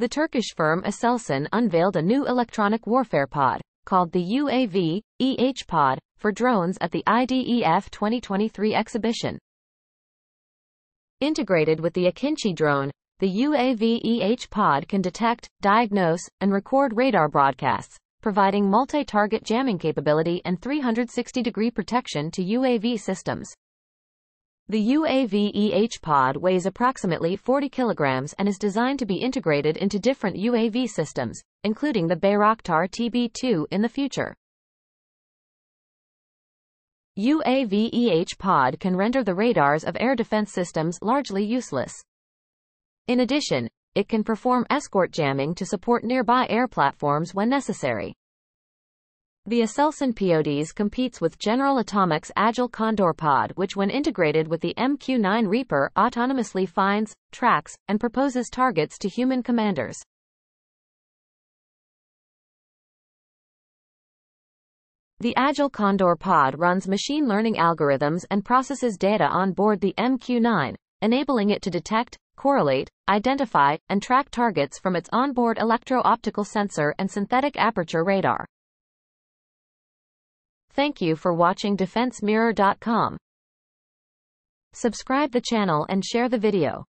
the Turkish firm Aselsan unveiled a new electronic warfare pod, called the UAV-EH pod, for drones at the IDEF 2023 exhibition. Integrated with the Akinci drone, the UAV-EH pod can detect, diagnose, and record radar broadcasts, providing multi-target jamming capability and 360-degree protection to UAV systems. The UAV-EH pod weighs approximately 40 kilograms and is designed to be integrated into different UAV systems, including the Bayraktar TB2 in the future. UAV-EH pod can render the radars of air defense systems largely useless. In addition, it can perform escort jamming to support nearby air platforms when necessary. The Aselsan PODs competes with General Atomics' Agile Condor Pod, which when integrated with the MQ-9 Reaper autonomously finds, tracks, and proposes targets to human commanders. The Agile Condor Pod runs machine learning algorithms and processes data on board the MQ-9, enabling it to detect, correlate, identify, and track targets from its onboard electro-optical sensor and synthetic aperture radar. Thank you for watching DefenseMirror.com. Subscribe the channel and share the video.